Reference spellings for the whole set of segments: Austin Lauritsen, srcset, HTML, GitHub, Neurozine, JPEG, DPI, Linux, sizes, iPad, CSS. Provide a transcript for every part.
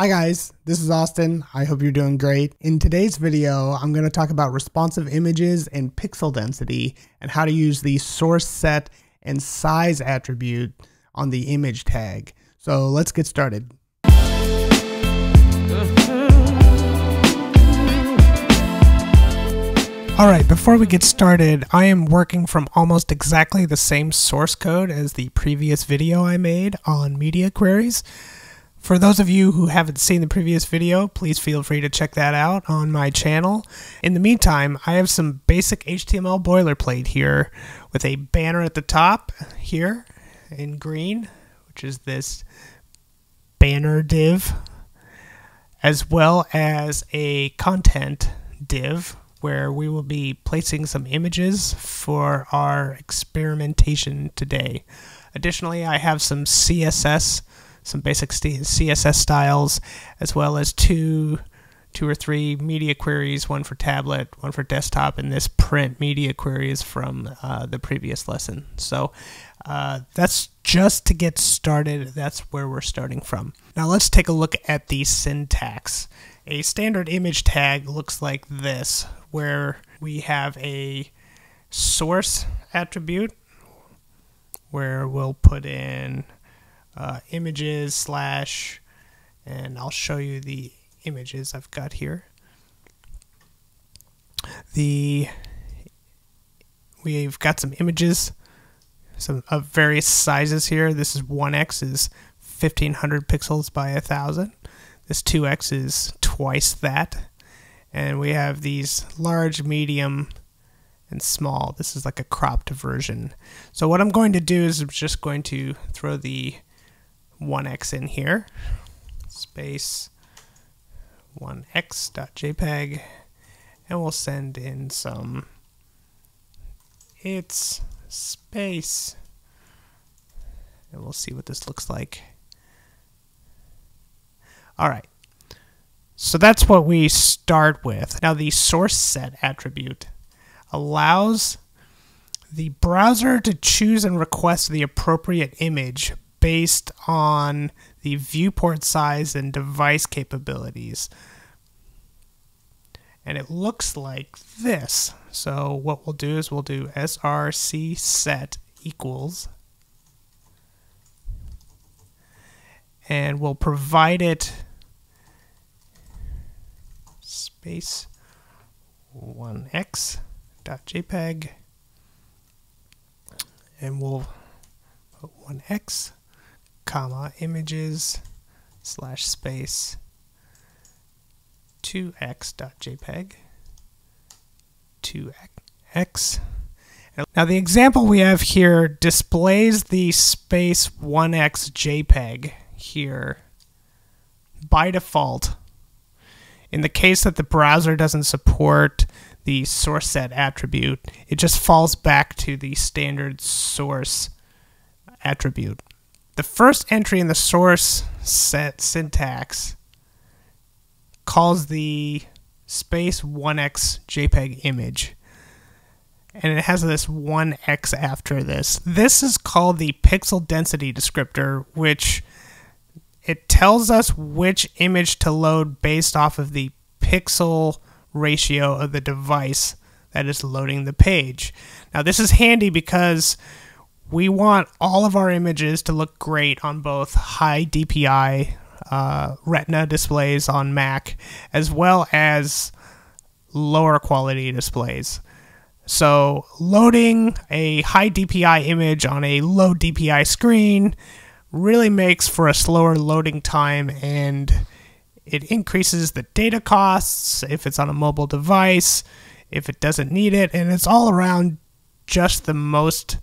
Hi guys, this is Austin. I hope you're doing great. In today's video, I'm going to talk about responsive images and pixel density and how to use the source set and size attribute on the image tag. So let's get started. Alright, before we get started, I am working from almost exactly the same source code as the previous video I made on media queries. For those of you who haven't seen the previous video, please feel free to check that out on my channel. In the meantime, I have some basic HTML boilerplate here with a banner at the top here in green, which is this banner div, as well as a content div, where we will be placing some images for our experimentation today. Additionally, I have some CSS, some basic CSS styles, as well as two or three media queries, one for tablet, one for desktop, and this print media query is from the previous lesson. So that's just to get started. That's where we're starting from. Now let's take a look at the syntax. A standard image tag looks like this, where we have a source attribute where we'll put in images / and I'll show you the images I've got here. We've got some images, some of various sizes here. This is 1x is 1500 pixels by 1000. This 2x is twice that. And we have these large, medium, and small. This is like a cropped version. So what I'm going to do is I'm just going to throw the 1x in here, space 1x.jpg, and we'll send in some its space, and we'll see what this looks like. All right. So that's what we start with. Now the source set attribute allows the browser to choose and request the appropriate image based on the viewport size and device capabilities. And it looks like this. So what we'll do is we'll do srcset equals, and we'll provide it space 1x.jpg, and we'll put 1x, comma, images / space 2x.jpg, 2x. Now the example we have here displays the space 1x JPEG here by default. In the case that the browser doesn't support the source set attribute, it just falls back to the standard source attribute. The first entry in the source set syntax calls the space 1x JPEG image, and it has this 1x after this. This is called the pixel density descriptor, which it tells us which image to load based off of the pixel ratio of the device that is loading the page. Now this is handy because we want all of our images to look great on both high DPI Retina displays on Mac, as well as lower quality displays. So loading a high DPI image on a low DPI screen really makes for a slower loading time, and it increases the data costs if it's on a mobile device, if it doesn't need it, and it's all around just the most,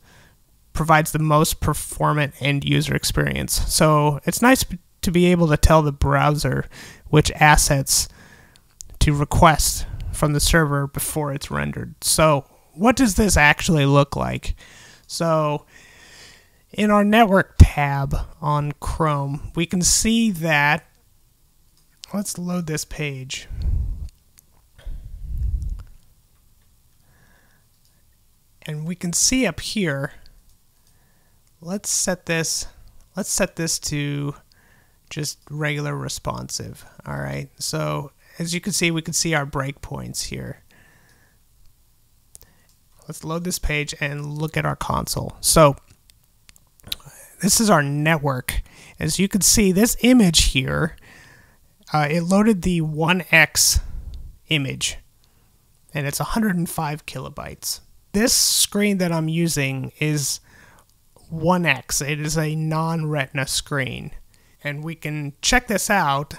provides the most performant end user experience. So it's nice to be able to tell the browser which assets to request from the server before it's rendered. So what does this actually look like? So in our network tab on Chrome, we can see that, let's load this page. And we can see up here, let's set this to just regular responsive. All right, so as you can see, we can see our breakpoints here. Let's load this page and look at our console. So this is our network. As you can see, this image here, it loaded the 1x image, and it's 105 kilobytes. This screen that I'm using is 1x. It is a non-retina screen, and we can check this out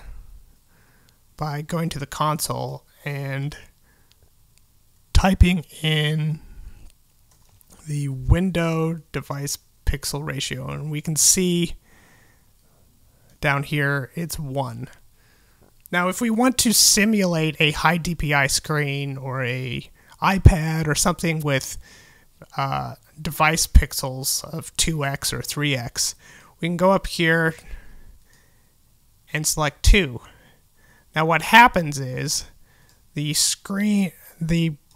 by going to the console and typing in the window device pixel ratio, and we can see down here it's 1. Now if we want to simulate a high DPI screen or a iPad or something with device pixels of 2x or 3x, we can go up here and select 2. Now what happens is the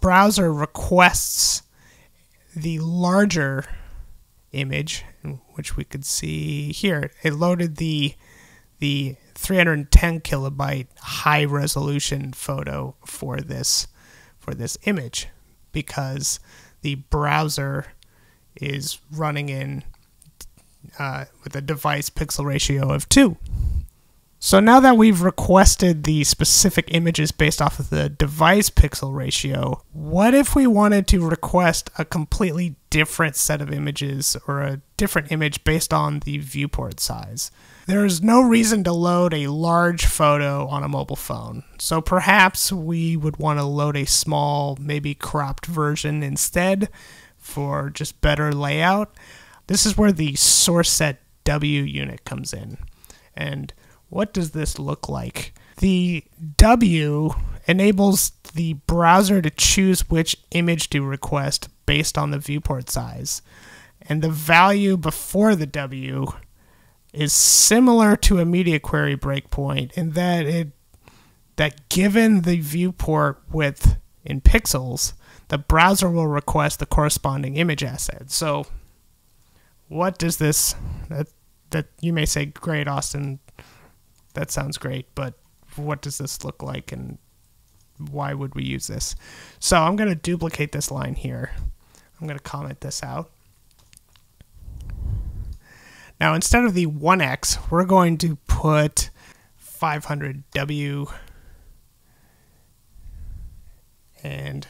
browser requests the larger image, which we could see here. It loaded the 310 kilobyte high resolution photo for this image because the browser is running in with a device pixel ratio of 2. So now that we've requested the specific images based off of the device pixel ratio, what if we wanted to request a completely different set of images or a different image based on the viewport size? There's no reason to load a large photo on a mobile phone. So perhaps we would want to load a small, maybe cropped version instead for just better layout. This is where the srcset W unit comes in. And what does this look like? The W enables the browser to choose which image to request based on the viewport size. And the value before the W is similar to a media query breakpoint in that that given the viewport width in pixels, the browser will request the corresponding image asset. So what does this, that you may say, great, Austin, that sounds great, but what does this look like and why would we use this? So I'm going to duplicate this line here. I'm going to comment this out. Now instead of the 1x, we're going to put 500W and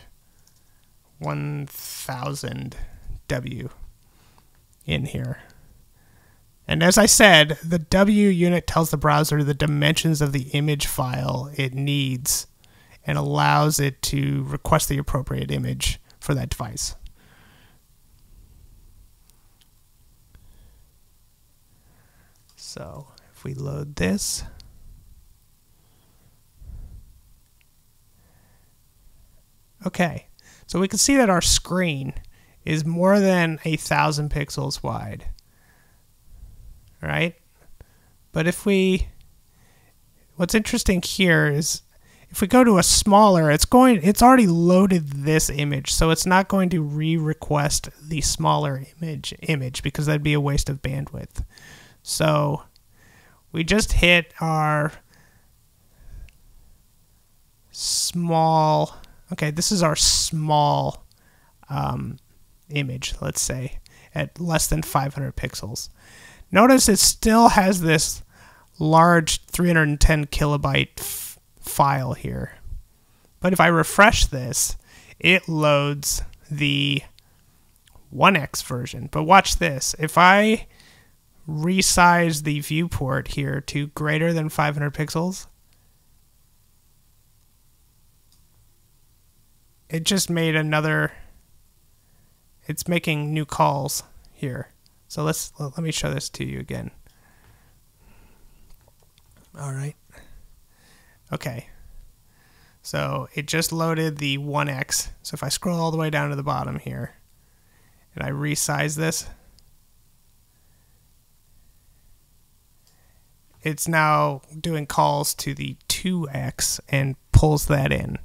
1000W in here. And as I said, the W unit tells the browser the dimensions of the image file it needs and allows it to request the appropriate image for that device. So if we load this, okay, so we can see that our screen is more than 1,000 pixels wide. Right? But if we, what's interesting here is if we go to a smaller, it's already loaded this image, so it's not going to re-request the smaller image because that'd be a waste of bandwidth. So we just hit our small, okay, this is our small image, let's say, at less than 500 pixels. Notice it still has this large 310 kilobyte file here. But if I refresh this, it loads the 1x version. But watch this. If I resize the viewport here to greater than 500 pixels, it just made another, it's making new calls here. So let me show this to you again. All right. Okay. So it just loaded the 1x. So if I scroll all the way down to the bottom here and I resize this, it's now doing calls to the 2x and pulls that in.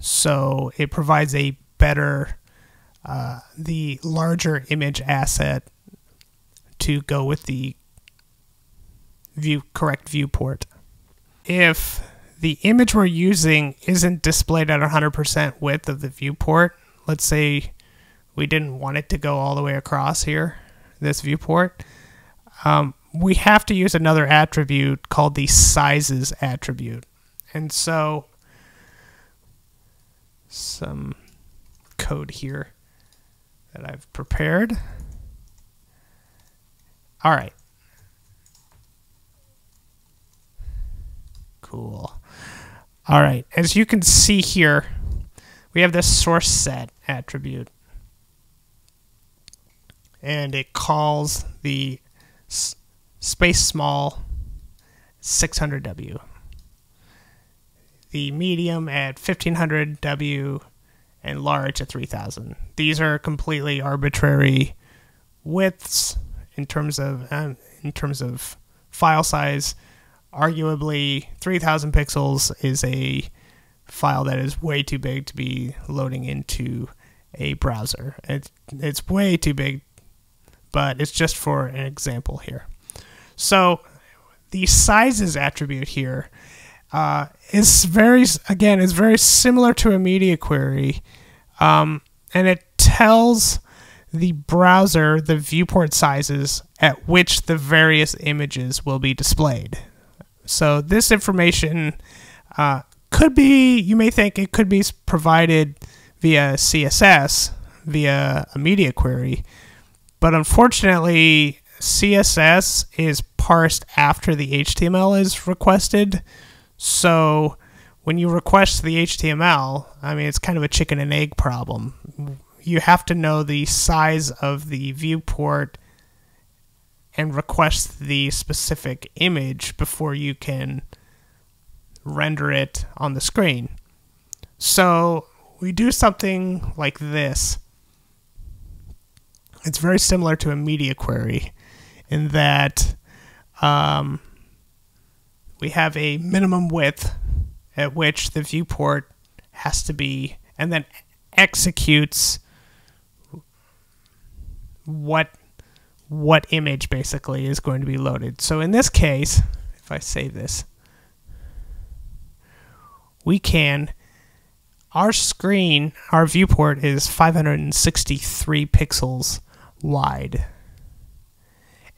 So it provides a better the larger image asset to go with the correct viewport. If the image we're using isn't displayed at 100% width of the viewport, let's say we didn't want it to go all the way across here, this viewport, we have to use another attribute called the sizes attribute. And so some code here that I've prepared. All right. Cool. All right, as you can see here, we have this source set attribute. And it calls the space small 600W, the medium at 1500W, and large at 3000. These are completely arbitrary widths in terms of file size. Arguably, 3000 pixels is a file that is way too big to be loading into a browser. It's way too big, but it's just for an example here. So the sizes attribute here is very similar to a media query, and it tells the browser the viewport sizes at which the various images will be displayed. So this information could be, you may think it could be provided via CSS, via a media query, but unfortunately CSS is parsed after the HTML is requested. So when you request the HTML, I mean, it's kind of a chicken and egg problem. You have to know the size of the viewport and request the specific image before you can render it on the screen. So we do something like this. It's very similar to a media query in that we have a minimum width at which the viewport has to be, and then executes what image basically is going to be loaded. So in this case, if I save this, we can, our viewport is 563 pixels wide.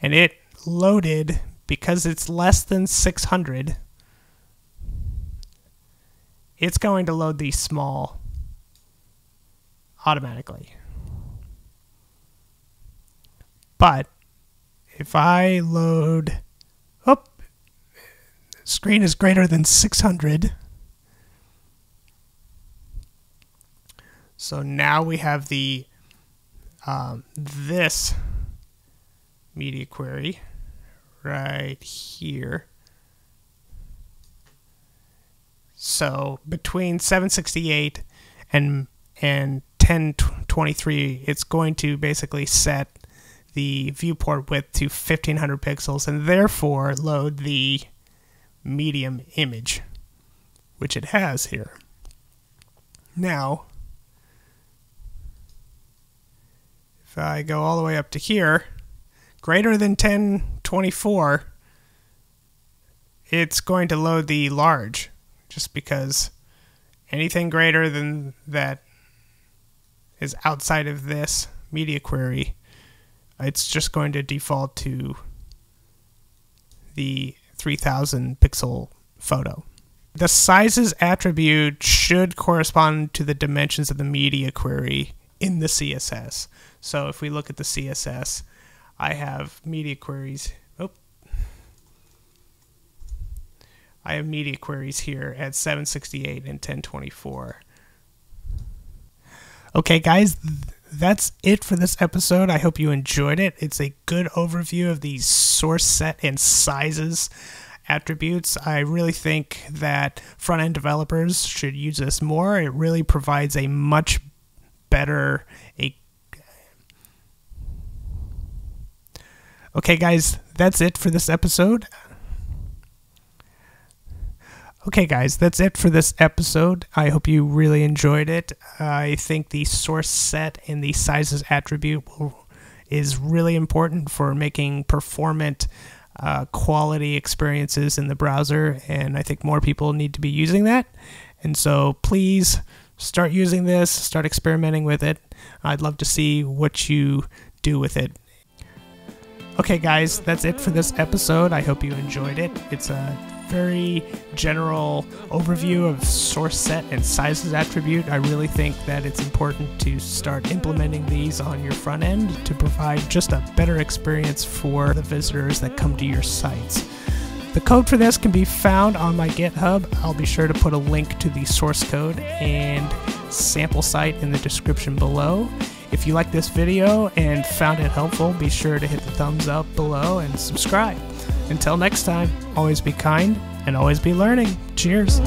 And it loaded, because it's less than 600, it's going to load the small automatically. But if I load, screen is greater than 600. So now we have the this media query right here. So between 768 and 1023, it's going to basically set the viewport width to 1500 pixels and therefore load the medium image, which it has here. Now, if I go all the way up to here, greater than 1024, it's going to load the large, just because anything greater than that is outside of this media query, it's just going to default to the 3000 pixel photo. The sizes attribute should correspond to the dimensions of the media query in the CSS. So if we look at the CSS, I have media queries. I have media queries here at 768 and 1024. Okay, guys. That's it for this episode. I hope you enjoyed it. It's a good overview of these source set and sizes attributes. I really think that front-end developers should use this more. It really provides a much better... Okay, guys, that's it for this episode. I hope you really enjoyed it. I think the source set and the sizes attribute is really important for making performant quality experiences in the browser, and I think more people need to be using that. And so please start using this, start experimenting with it. I'd love to see what you do with it. Okay guys, that's it for this episode. I hope you enjoyed it. It's a very general overview of source set and sizes attribute. I really think that it's important to start implementing these on your front end to provide just a better experience for the visitors that come to your sites. The code for this can be found on my GitHub. I'll be sure to put a link to the source code and sample site in the description below. If you like this video and found it helpful, be sure to hit the thumbs up below and subscribe. Until next time, always be kind and always be learning. Cheers.